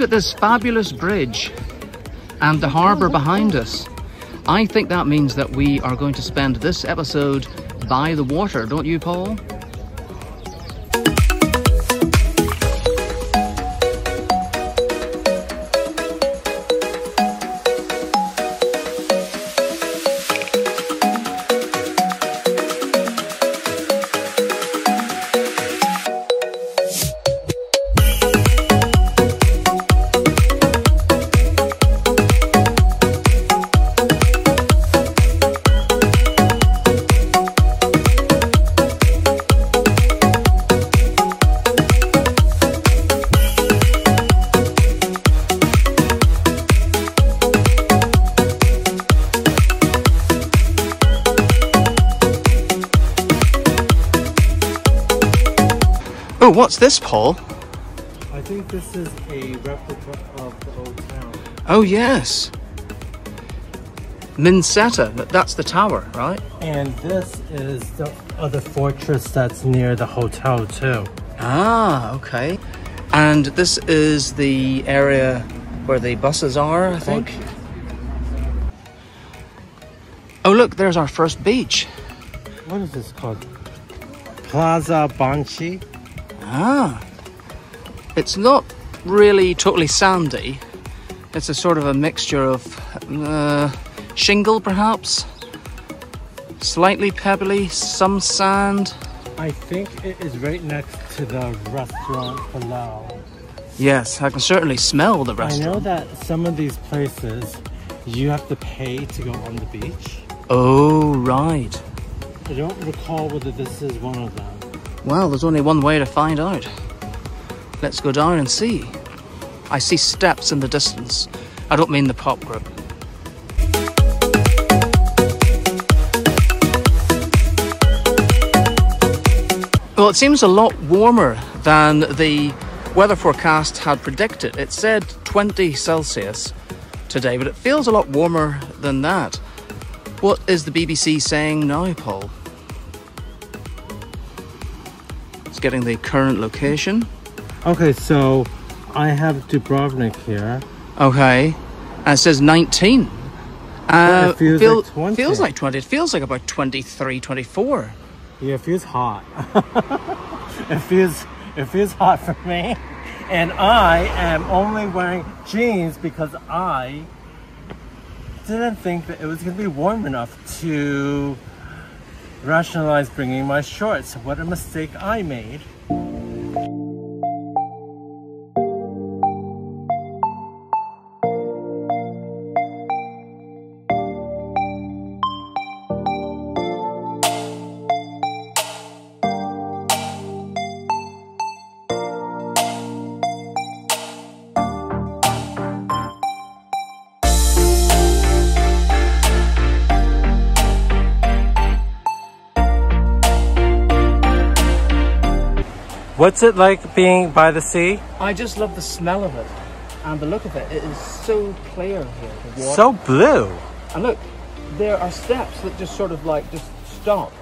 Look at this fabulous bridge and the harbour behind us. I think that means that we are going to spend this episode by the water, don't you, Paul? What's this, Paul? I think this is a replica of the old town. Oh, yes. Minceta, that's the tower, right? And this is the other fortress that's near the hotel, too. Ah, okay. And this is the area where the buses are, I think. Oh, look, there's our first beach. What is this called? Plaza Banchi. Ah, it's not really totally sandy. It's a sort of a mixture of shingle, perhaps, slightly pebbly, some sand. I think it is right next to the restaurant below. Yes, I can certainly smell the restaurant. I know that some of these places you have to pay to go on the beach. Oh, right. I don't recall whether this is one of them. Well, there's only one way to find out. Let's go down and see. I see steps in the distance. I don't mean the pop group. Well, it seems a lot warmer than the weather forecast had predicted. It said 20 Celsius today, but it feels a lot warmer than that. What is the BBC saying now, Paul? Getting the current location. Okay, so I have Dubrovnik here. Okay, and it says 19. Yeah, it feels like 20. Feels like 20. It feels like about 23, 24. Yeah, it feels hot. it feels hot for me, and I am only wearing jeans because I didn't think that it was going to be warm enough to rationalize bringing my shorts. What a mistake I made. What's it like being by the sea? I just love the smell of it and the look of it. It is so clear here. The water. So blue. And look, there are steps that just sort of like just stop.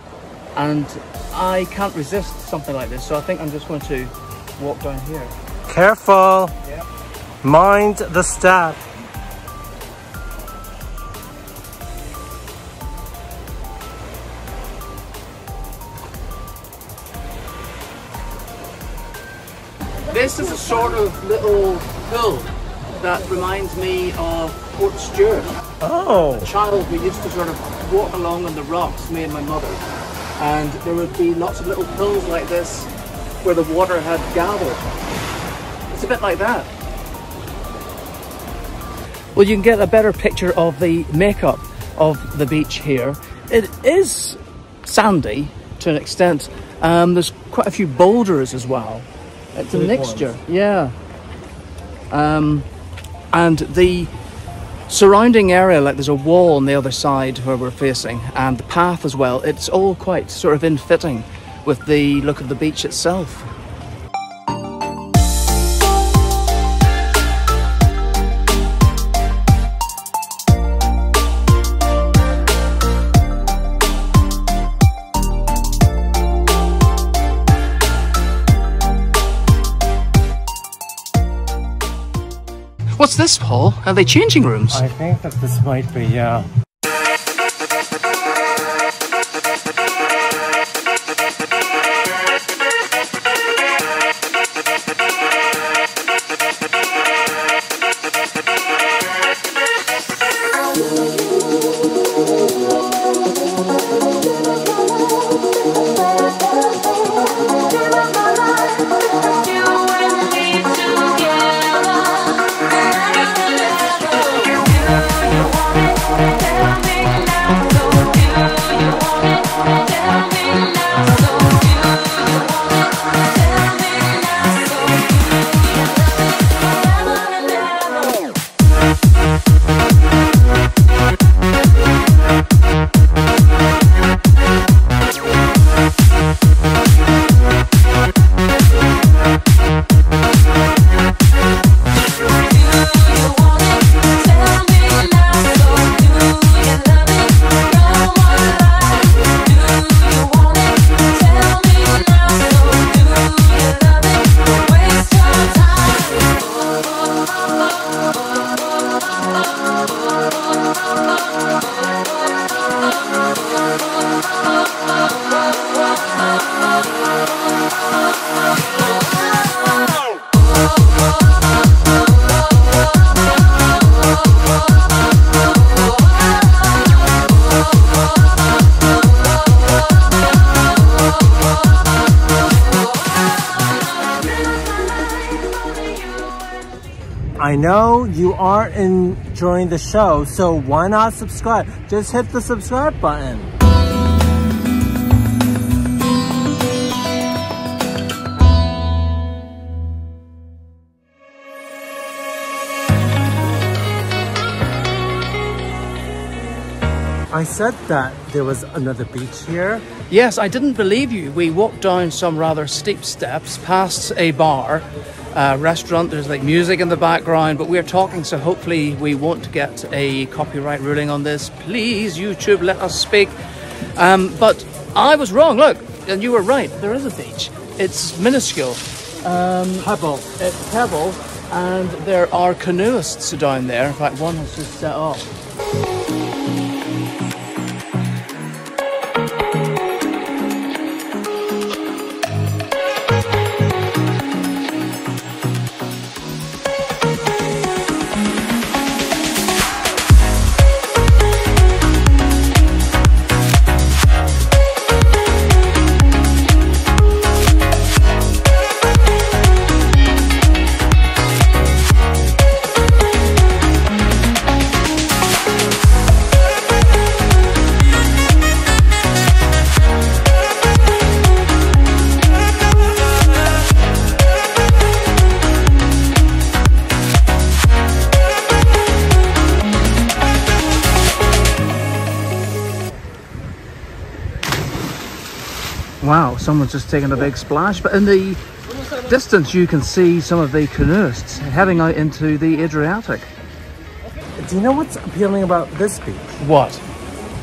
And I can't resist something like this, so I think I'm just going to walk down here. Careful. Yep. Mind the step. This is a sort of little pool that reminds me of Port Stewart. Oh! As a child, we used to sort of walk along on the rocks, me and my mother, and there would be lots of little pools like this where the water had gathered. It's a bit like that. Well, you can get a better picture of the makeup of the beach here. It is sandy to an extent. There's quite a few boulders as well. It's a mixture, yeah. And the surrounding area, like there's a wall on the other side where we're facing, and the path as well, it's all quite sort of in-fitting with the look of the beach itself. this, Paul? Are they changing rooms? I think that this might be, yeah. I know you are enjoying the show, so why not subscribe? Just hit the subscribe button. I said that there was another beach here. Yes, I didn't believe you. We walked down some rather steep steps past a bar, restaurant. There's like music in the background, but we're talking, so hopefully we won't get a copyright ruling on this. Please, YouTube, let us speak. But I was wrong. Look, and you were right. There is a beach. It's minuscule. Pebble. It's Pebble, and there are canoeists down there. In fact, one has just set off. Wow, someone's just taken a big splash, but in the distance you can see some of the canoeists heading out into the Adriatic. Do you know what's appealing about this beach? What?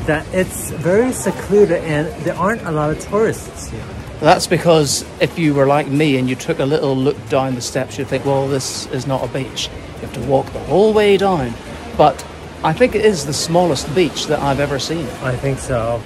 That it's very secluded and there aren't a lot of tourists here. That's because if you were like me and you took a little look down the steps, you'd think, well, this is not a beach. You have to walk the whole way down. But I think it is the smallest beach that I've ever seen. I think so.